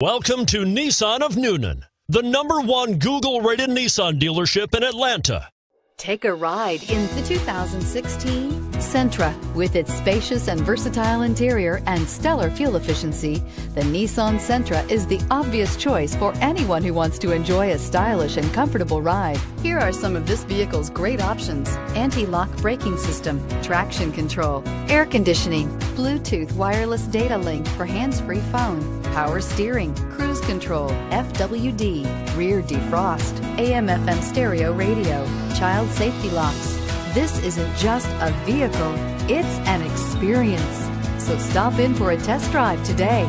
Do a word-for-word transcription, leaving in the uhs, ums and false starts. Welcome to Nissan of Newnan, the number one Google-rated Nissan dealership in Atlanta. Take a ride in the two thousand sixteen Sentra. With its spacious and versatile interior and stellar fuel efficiency, the Nissan Sentra is the obvious choice for anyone who wants to enjoy a stylish and comfortable ride. Here are some of this vehicle's great options: anti-lock braking system, traction control, air conditioning, Bluetooth wireless data link for hands-free phone, power steering, cruise control, F W D, rear defrost, A M F M stereo radio, child safety locks. This isn't just a vehicle, it's an experience. So stop in for a test drive today.